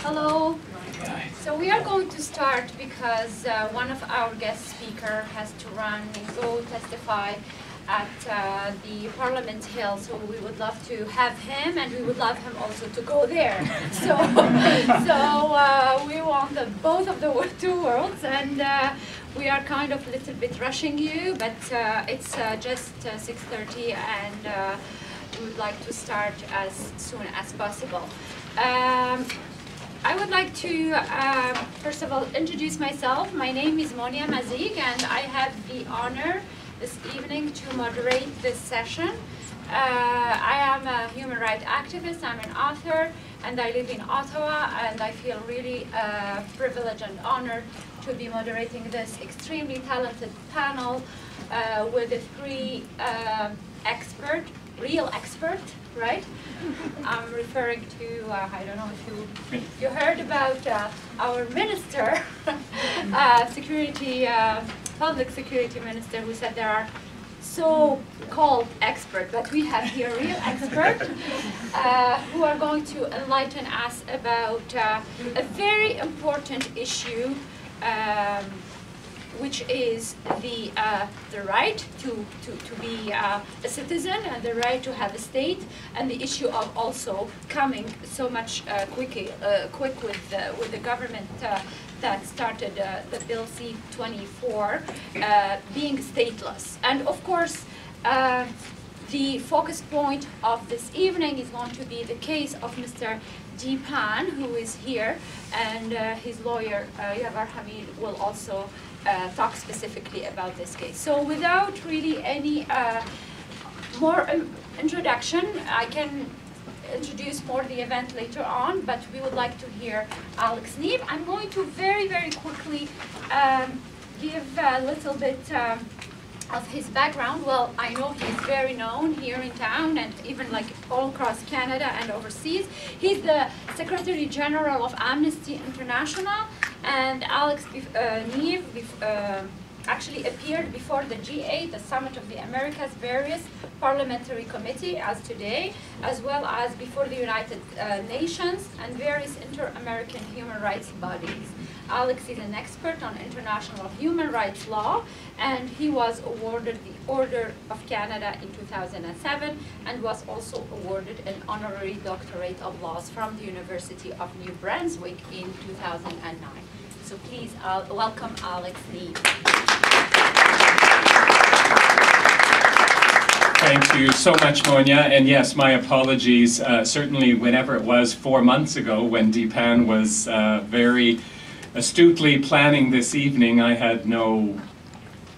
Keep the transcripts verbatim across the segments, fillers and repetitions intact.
Hello. So we are going to start because uh, one of our guest speakers has to run and go testify at uh, the Parliament Hill, so we would love to have him, and we would love him also to go there. So, so uh, we want the, both of the two worlds, and uh, we are kind of a little bit rushing you, but uh, it's uh, just uh, six thirty, and uh, we would like to start as soon as possible. Um, I would like to, uh, first of all, introduce myself. My name is Monia Mazigh, and I have the honor this evening to moderate this session. Uh, I am a human rights activist, I'm an author, and I live in Ottawa, and I feel really uh, privileged and honored to be moderating this extremely talented panel uh, with the three uh, expert, real expert, right? I'm referring to, uh, I don't know if you, you heard about uh, our minister, uh, security, uh, Public Security Minister, who said there are so-called experts, but we have here real experts uh, who are going to enlighten us about uh, a very important issue, um, which is the uh, the right to to to be uh, a citizen and the right to have a state, and the issue of also coming so much uh, quickly uh, quick with uh, with the government. Uh, that started uh, the Bill C twenty-four uh, being stateless. And of course, uh, the focus point of this evening is going to be the case of Mister Deepan, who is here, and uh, his lawyer, uh, Yavar Hamid, will also uh, talk specifically about this case. So without really any uh, more um, introduction, I can introduce more the event later on, but we would like to hear Alex Neve. I'm going to very, very quickly um, give a little bit um, of his background. Well, I know he's very known here in town and even like all across Canada and overseas. He's the Secretary General of Amnesty International, and Alex uh, Neve uh, actually appeared before the G eight, the Summit of the Americas, various parliamentary committee as today, as well as before the United uh, Nations and various inter-American human rights bodies. Alex is an expert on international human rights law, and he was awarded the Order of Canada in two thousand seven and was also awarded an honorary doctorate of laws from the University of New Brunswick in two thousand nine. So please uh, welcome Alex Neve. Thank you so much, Monia. And yes, my apologies. Uh, certainly, whenever it was four months ago when Deepan was uh, very astutely planning this evening, I had no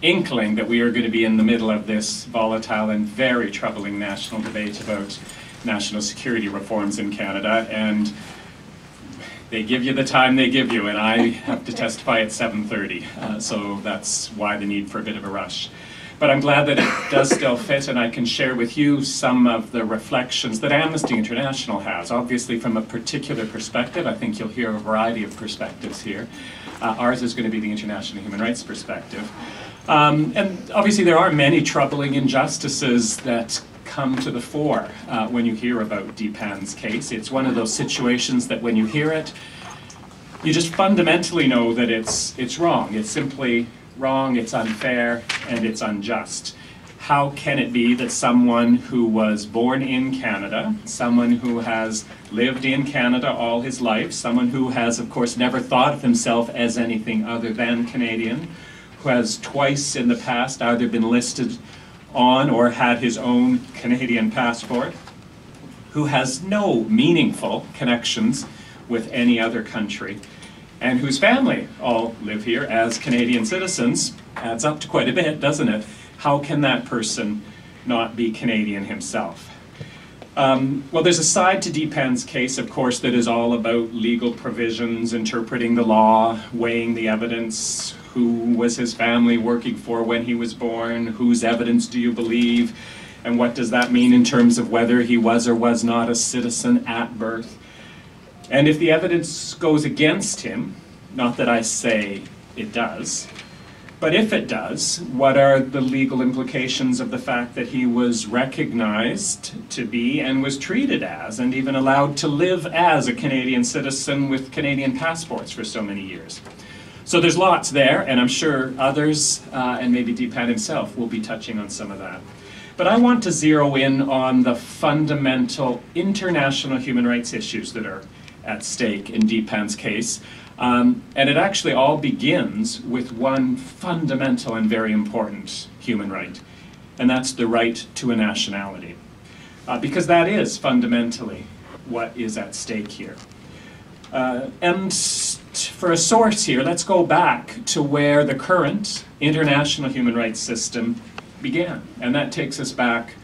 inkling that we were going to be in the middle of this volatile and very troubling national debate about national security reforms in Canada. And they give you the time they give you, and I have to testify at seven thirty, uh, so that's why the need for a bit of a rush. But I'm glad that it does still fit, and I can share with you some of the reflections that Amnesty International has. Obviously, from a particular perspective, I think you'll hear a variety of perspectives here. Uh, ours is going to be the international human rights perspective. Um, and obviously, there are many troubling injustices that come to the fore uh, when you hear about Deepan's case. It's one of those situations that when you hear it, you just fundamentally know that it's, it's wrong. It's simply wrong, it's unfair, and it's unjust. How can it be that someone who was born in Canada, someone who has lived in Canada all his life, someone who has, of course, never thought of himself as anything other than Canadian, who has twice in the past either been listed on or had his own Canadian passport, who has no meaningful connections with any other country, and whose family all live here as Canadian citizens, adds up to quite a bit, doesn't it? How can that person not be Canadian himself? Um, well, there's a side to Deepan's case, of course, that is all about legal provisions, interpreting the law, weighing the evidence. Who was his family working for when he was born? Whose evidence do you believe? And what does that mean in terms of whether he was or was not a citizen at birth? And if the evidence goes against him, not that I say it does, But if it does, what are the legal implications of the fact that he was recognized to be and was treated as and even allowed to live as a Canadian citizen with Canadian passports for so many years? So there's lots there, and I'm sure others, uh, and maybe Deepan himself, will be touching on some of that. But I want to zero in on the fundamental international human rights issues that are at stake in Deepan's case. Um, and it actually all begins with one fundamental and very important human right, and that's the right to a nationality. Uh, because that is fundamentally what is at stake here. Uh, and for a source here, let's go back to where the current international human rights system began. And that takes us back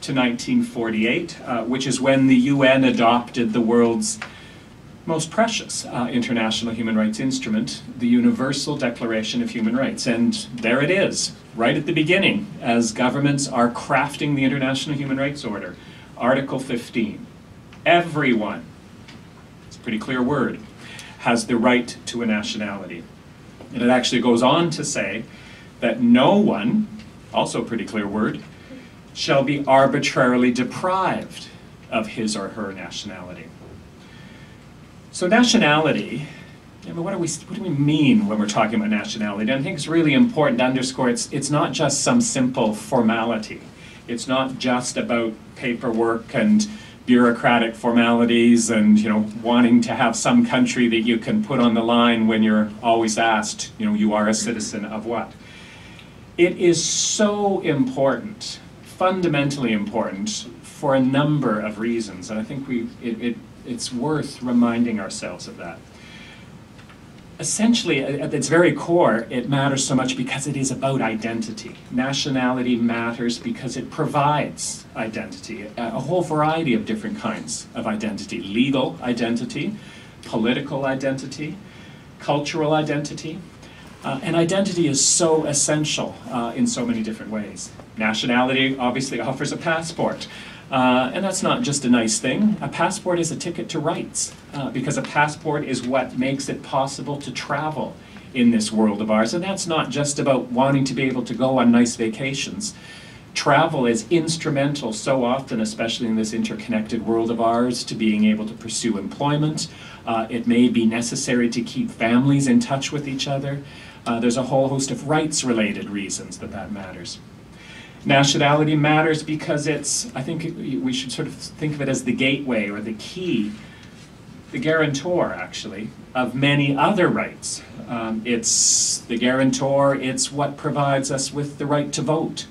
to nineteen forty-eight, uh, which is when the U N adopted the world's most precious uh, international human rights instrument, the Universal Declaration of Human Rights. And there it is, right at the beginning, as governments are crafting the international human rights order. Article fifteen, everyone, it's a pretty clear word, has the right to a nationality. And it actually goes on to say that no one, also a pretty clear word, shall be arbitrarily deprived of his or her nationality. So nationality, I mean, what, are we, what do we mean when we're talking about nationality? And I think it's really important to underscore it's, it's not just some simple formality. It's not just about paperwork and bureaucratic formalities and, you know, wanting to have some country that you can put on the line when you're always asked, you know, you are a citizen of what? It is so important, fundamentally important, for a number of reasons, and I think we, it, it, it's worth reminding ourselves of that. Essentially, at its very core, it matters so much because it is about identity. Nationality matters because it provides identity, a whole variety of different kinds of identity. Legal identity, political identity, cultural identity. Uh, and identity is so essential uh, in so many different ways. Nationality obviously offers a passport. Uh, and that's not just a nice thing. A passport is a ticket to rights, uh, because a passport is what makes it possible to travel in this world of ours. And that's not just about wanting to be able to go on nice vacations. Travel is instrumental so often, especially in this interconnected world of ours, to being able to pursue employment. Uh, it may be necessary to keep families in touch with each other. Uh, there's a whole host of rights-related reasons that that matters. Nationality matters because it's, I think we should sort of think of it as the gateway or the key, the guarantor actually, of many other rights. Um, it's the guarantor, it's what provides us with the right to vote,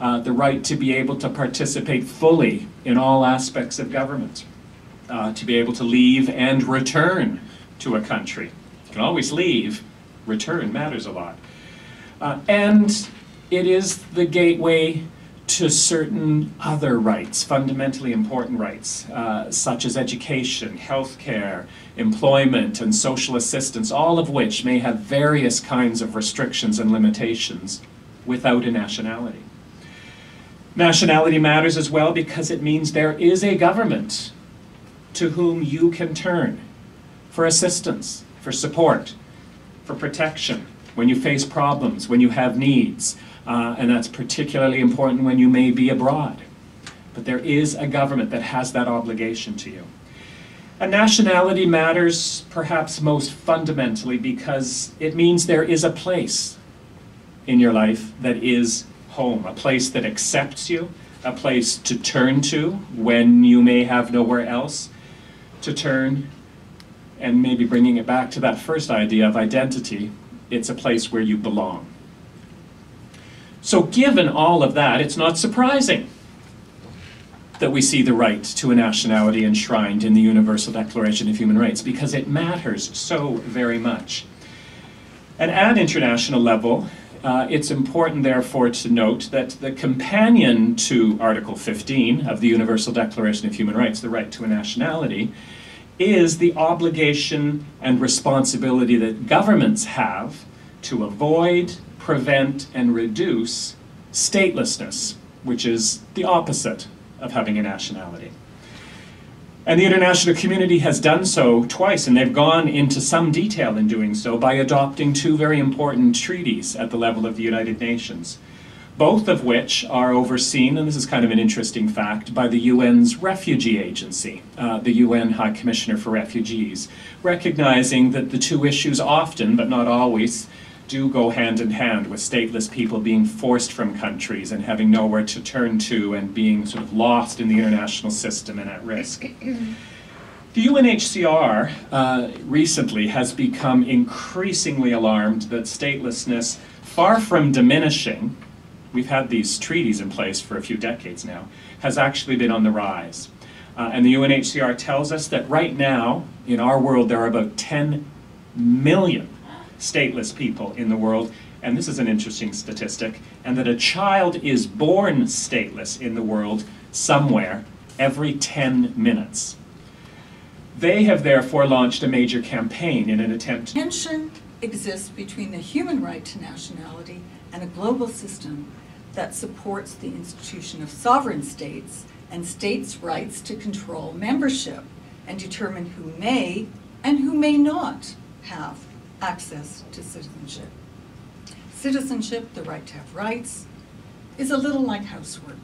uh, the right to be able to participate fully in all aspects of government, uh, to be able to leave and return to a country. You can always leave, return matters a lot. Uh, and it is the gateway to certain other rights, fundamentally important rights, uh, such as education, healthcare, employment, and social assistance, all of which may have various kinds of restrictions and limitations without a nationality. Nationality matters as well because it means there is a government to whom you can turn for assistance, for support, for protection, when you face problems, when you have needs. Uh, and that's particularly important when you may be abroad. But there is a government that has that obligation to you. And nationality matters perhaps most fundamentally because it means there is a place in your life that is home, a place that accepts you, a place to turn to when you may have nowhere else to turn. And maybe bringing it back to that first idea of identity, it's a place where you belong. So given all of that, it's not surprising that we see the right to a nationality enshrined in the Universal Declaration of Human Rights, because it matters so very much. And at international level, uh, it's important, therefore, to note that the companion to Article fifteen of the Universal Declaration of Human Rights, the right to a nationality, is the obligation and responsibility that governments have to avoid, prevent and reduce statelessness, which is the opposite of having a nationality. And the international community has done so twice, and they've gone into some detail in doing so by adopting two very important treaties at the level of the United Nations, both of which are overseen, and this is kind of an interesting fact, by the U N's Refugee Agency, uh, the U N High Commissioner for Refugees, recognizing that the two issues often, but not always, do go hand in hand, with stateless people being forced from countries and having nowhere to turn to and being sort of lost in the international system and at risk. The U N H C R uh, recently has become increasingly alarmed that statelessness, far from diminishing — we've had these treaties in place for a few decades now — has actually been on the rise. Uh, and the U N H C R tells us that right now, in our world, there are about ten million stateless people in the world, and this is an interesting statistic, and that a child is born stateless in the world somewhere every ten minutes. They have therefore launched a major campaign in an attempt to... Tension exists between the human right to nationality and a global system that supports the institution of sovereign states and states' rights to control membership and determine who may and who may not have access to citizenship. Citizenship, the right to have rights, is a little like housework.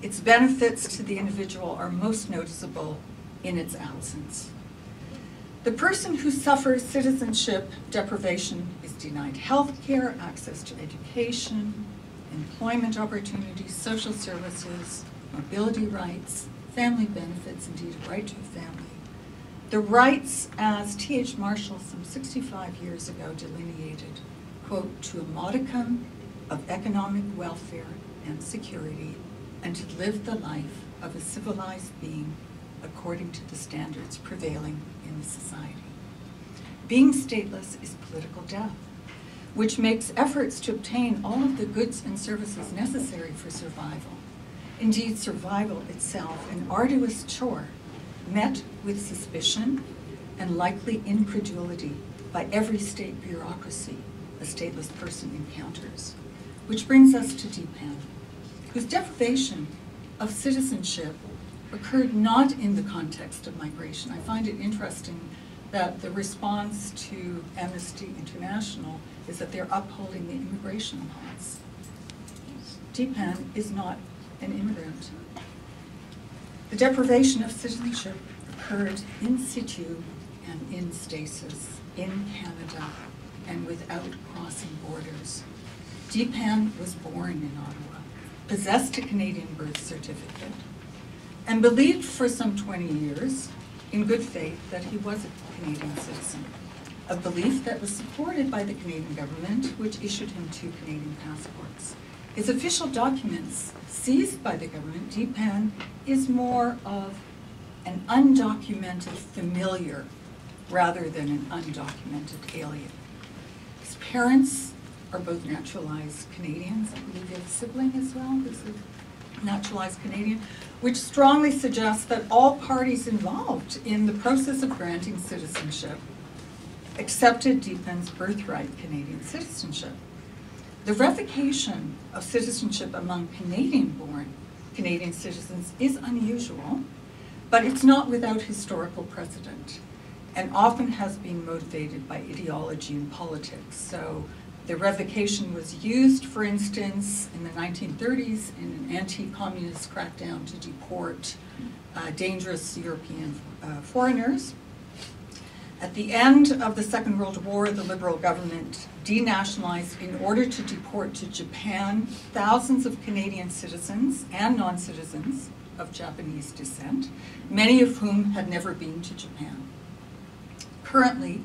Its benefits to the individual are most noticeable in its absence. The person who suffers citizenship deprivation is denied health care, access to education, employment opportunities, social services, mobility rights, family benefits, indeed a right to a family. The rights, as T H Marshall some sixty-five years ago delineated, quote, to a modicum of economic welfare and security, and to live the life of a civilized being according to the standards prevailing in the society. Being stateless is political death, which makes efforts to obtain all of the goods and services necessary for survival, indeed survival itself, an arduous chore, met with suspicion and likely incredulity by every state bureaucracy a stateless person encounters. Which brings us to Deepan, whose deprivation of citizenship occurred not in the context of migration. I find it interesting that the response to Amnesty International is that they're upholding the immigration laws. Deepan is not an immigrant. The deprivation of citizenship occurred in situ and in stasis, in Canada, and without crossing borders. Deepan was born in Ottawa, possessed a Canadian birth certificate, and believed for some twenty years, in good faith, that he was a Canadian citizen, a belief that was supported by the Canadian government, which issued him two Canadian passports. His official documents seized by the government, Deepan is more of an undocumented familiar rather than an undocumented alien. His parents are both naturalized Canadians. I believe he has a sibling as well, who's a naturalized Canadian, which strongly suggests that all parties involved in the process of granting citizenship accepted Deepan's birthright Canadian citizenship. The revocation of citizenship among Canadian-born Canadian citizens is unusual, but it's not without historical precedent, and often has been motivated by ideology and politics. So the revocation was used, for instance, in the nineteen thirties in an anti-communist crackdown to deport uh, dangerous European uh, foreigners. At the end of the Second World War, the Liberal government denationalized in order to deport to Japan thousands of Canadian citizens and non-citizens of Japanese descent, many of whom had never been to Japan. Currently,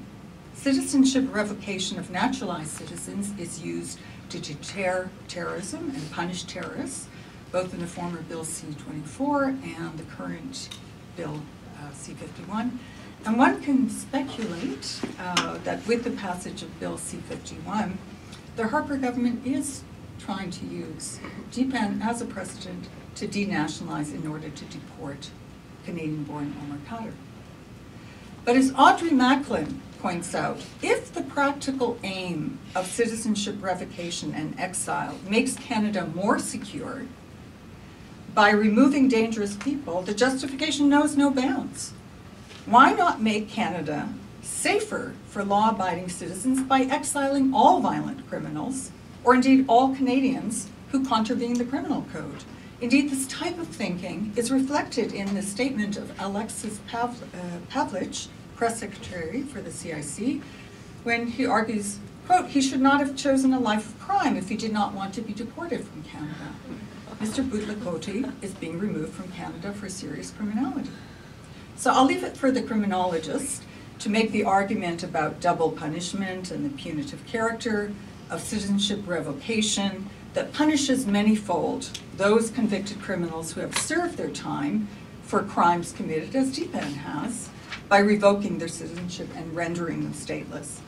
citizenship revocation of naturalized citizens is used to deter terrorism and punish terrorists, both in the former Bill C twenty-four and the current Bill uh, C fifty-one. And one can speculate uh, that with the passage of Bill C fifty-one, the Harper government is trying to use Deepan as a precedent to denationalize in order to deport Canadian-born Omar Khadr. But as Audrey Macklin points out, if the practical aim of citizenship revocation and exile makes Canada more secure, by removing dangerous people, the justification knows no bounds. Why not make Canada safer for law-abiding citizens by exiling all violent criminals, or indeed all Canadians who contravene the criminal code? Indeed, this type of thinking is reflected in the statement of Alexis Pavlich, press secretary for the C I C, when he argues, quote, he should not have chosen a life of crime if he did not want to be deported from Canada. Mister Bootlikoti is being removed from Canada for serious criminality. So I'll leave it for the criminologist to make the argument about double punishment and the punitive character of citizenship revocation that punishes manyfold those convicted criminals who have served their time for crimes committed, as Deepan has, by revoking their citizenship and rendering them stateless.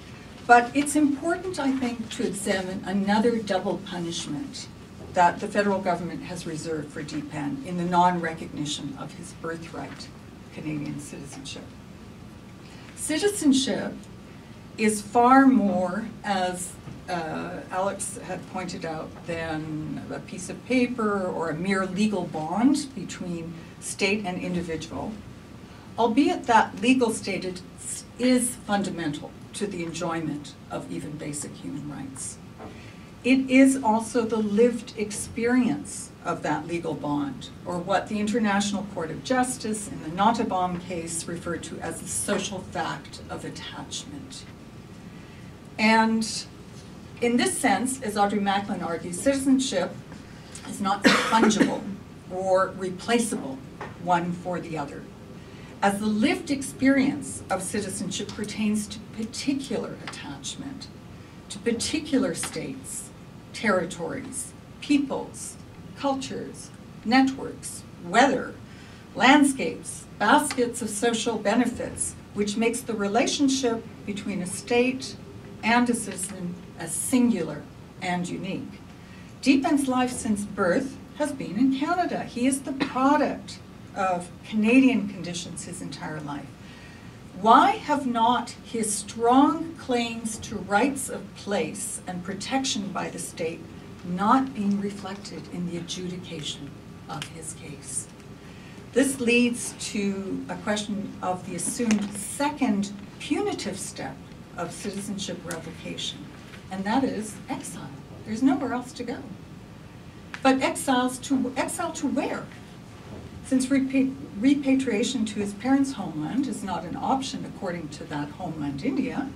But it's important, I think, to examine another double punishment that the federal government has reserved for Deepan in the non-recognition of his birthright, Canadian citizenship. Citizenship is far more, as uh, Alex had pointed out, than a piece of paper or a mere legal bond between state and individual, albeit that legal status is fundamental to the enjoyment of even basic human rights. It is also the lived experience of that legal bond, or what the International Court of Justice in the Nottebohm case referred to as the social fact of attachment. And in this sense, as Audrey Macklin argues, citizenship is not fungible or replaceable one for the other, as the lived experience of citizenship pertains to particular attachment, to particular states, territories, peoples, cultures, networks, weather, landscapes, baskets of social benefits, which makes the relationship between a state and a citizen as singular and unique. Deepan's life since birth has been in Canada. He is the product of Canadian conditions his entire life. Why have not his strong claims to rights of place and protection by the state not been reflected in the adjudication of his case? This leads to a question of the assumed second punitive step of citizenship revocation, and that is exile. There's nowhere else to go. But exiles to, exile to where? Since repatriation to his parents' homeland is not an option according to that homeland, India,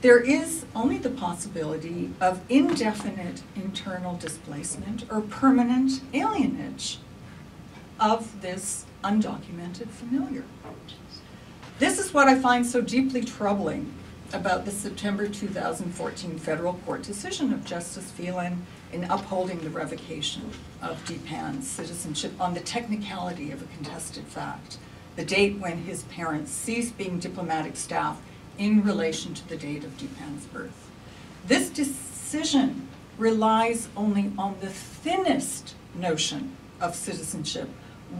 there is only the possibility of indefinite internal displacement or permanent alienage of this undocumented familiar. This is what I find so deeply troubling about the September two thousand fourteen federal court decision of Justice Phelan in upholding the revocation of Deepan's citizenship on the technicality of a contested fact, the date when his parents ceased being diplomatic staff in relation to the date of Deepan's birth. This decision relies only on the thinnest notion of citizenship,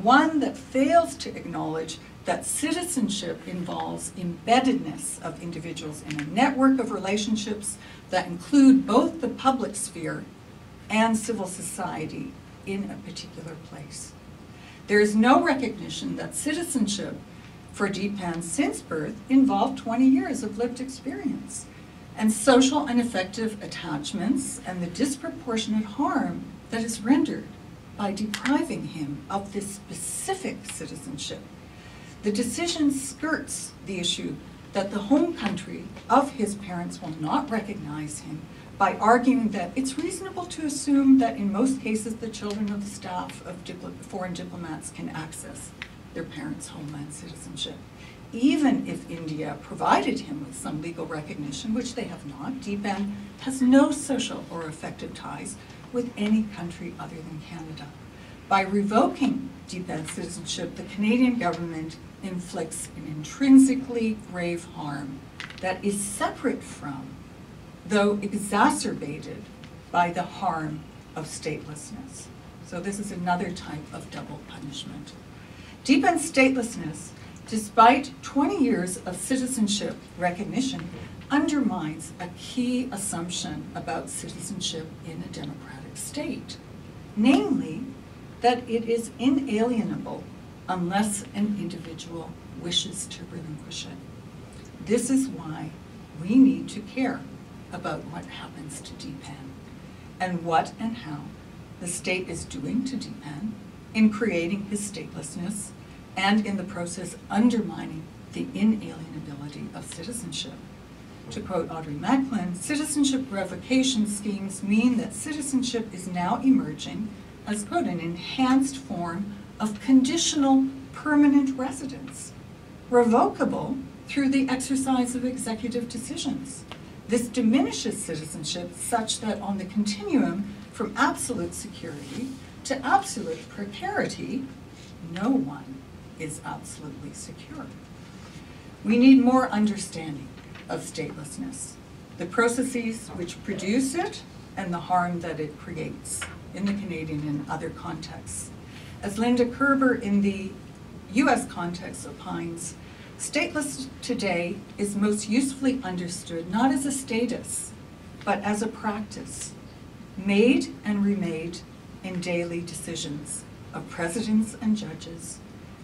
one that fails to acknowledge that citizenship involves embeddedness of individuals in a network of relationships that include both the public sphere and civil society in a particular place. There is no recognition that citizenship for Deepan since birth involved twenty years of lived experience and social and affective attachments and the disproportionate harm that is rendered by depriving him of this specific citizenship. The decision skirts the issue that the home country of his parents will not recognize him by arguing that it's reasonable to assume that in most cases the children of the staff of dipl- foreign diplomats can access their parents' homeland citizenship. Even if India provided him with some legal recognition, which they have not, Deepan has no social or affective ties with any country other than Canada. By revoking Deepan's citizenship, the Canadian government inflicts an intrinsically grave harm that is separate from, though exacerbated by, the harm of statelessness. So this is another type of double punishment. Deepan's statelessness, despite twenty years of citizenship recognition, undermines a key assumption about citizenship in a democratic state, namely that it is inalienable unless an individual wishes to relinquish it. This is why we need to care about what happens to Deepan and what and how the state is doing to Deepan in creating his statelessness and in the process undermining the inalienability of citizenship. To quote Audrey Macklin, citizenship revocation schemes mean that citizenship is now emerging as, quote, an enhanced form of conditional permanent residence, revocable through the exercise of executive decisions. This diminishes citizenship such that on the continuum from absolute security to absolute precarity, no one is absolutely secure. We need more understanding of statelessness, the processes which produce it, and the harm that it creates in the Canadian and other contexts. As Linda Kerber in the U S context opines, statelessness today is most usefully understood not as a status, but as a practice, made and remade in daily decisions of presidents and judges,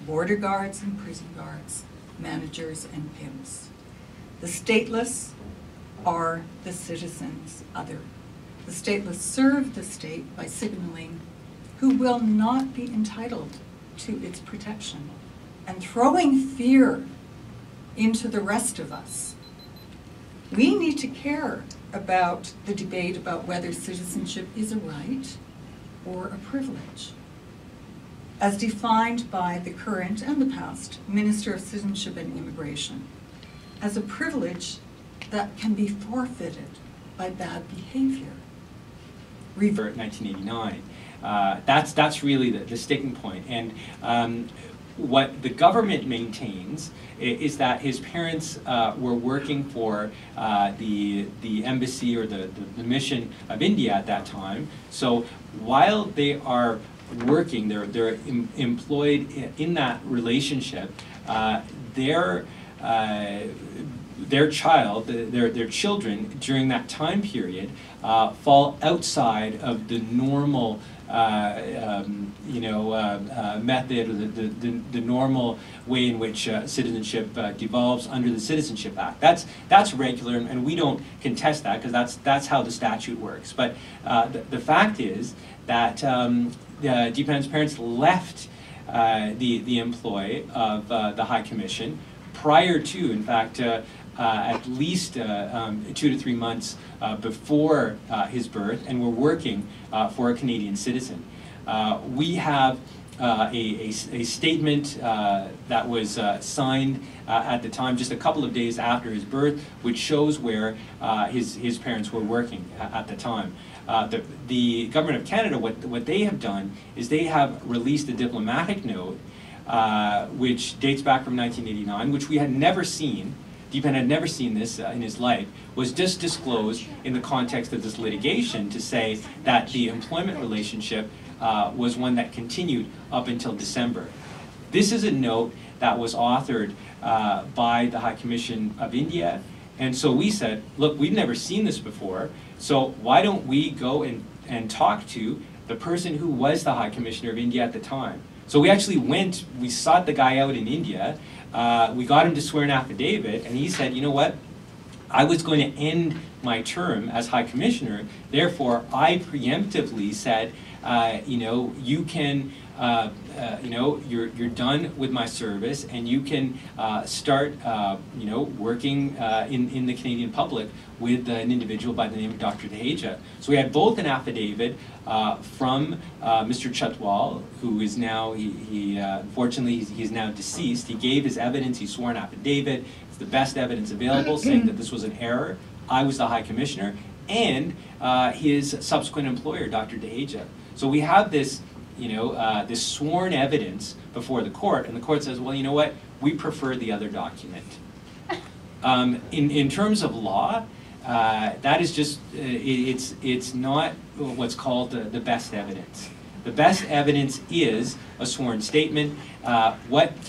border guards and prison guards, managers and pimps. The stateless are the citizens' other. The stateless serve the state by signaling who will not be entitled to its protection and throwing fear into the rest of us. We need to care about the debate about whether citizenship is a right or a privilege, as defined by the current and the past Minister of Citizenship and Immigration, as a privilege that can be forfeited by bad behavior. Revert nineteen eighty-nine. Uh, that's that's really the, the sticking point. And um, what the government maintains is that his parents uh, were working for uh, the the embassy or the, the, the mission of India at that time. So while they are working, they're they're em employed in, in that relationship. Uh, they're Uh, their child, their, their children during that time period uh, fall outside of the normal uh, um, you know, uh, uh, method or the, the, the normal way in which uh, citizenship uh, devolves under the Citizenship Act. That's, that's regular, and we don't contest that because that's, that's how the statute works. But uh, the, the fact is that um, uh, Deepan's parents left uh, the, the employ of uh, the High Commission prior to, in fact, uh, uh, at least uh, um, two to three months uh, before uh, his birth, and were working uh, for a Canadian citizen. Uh, we have uh, a, a, a statement uh, that was uh, signed uh, at the time, just a couple of days after his birth, which shows where uh, his, his parents were working at the time. Uh, the, the Government of Canada, what, what they have done is they have released a diplomatic note Uh, which dates back from nineteen eighty-nine, which we had never seen. Deepan had never seen this uh, in his life, was just disclosed in the context of this litigation to say that the employment relationship uh, was one that continued up until December. This is a note that was authored uh, by the High Commission of India, and so we said, look, we've never seen this before, so why don't we go and, and talk to the person who was the High Commissioner of India at the time. So we actually went, we sought the guy out in India, uh, we got him to swear an affidavit, and he said, you know what, I was going to end my term as High Commissioner, therefore I preemptively said, uh, you know, you can, uh, uh, you know, you're, you're done with my service, and you can uh, start, uh, you know, working uh, in, in the Canadian public with uh, an individual by the name of Doctor Dehaja. So we had both an affidavit uh, from uh, Mister Chetwal, who is now, he, he uh, unfortunately, he's, he's now deceased. He gave his evidence, he swore an affidavit, it's the best evidence available, saying that this was an error. I was the High Commissioner, and uh, his subsequent employer, Doctor Dehaja. So we have this, you know, uh, this sworn evidence before the court, and the court says, well, you know what, we prefer the other document. Um, in, in terms of law, uh, that is just, uh, it, it's, it's not what's called the, the best evidence. The best evidence is a sworn statement. Uh, what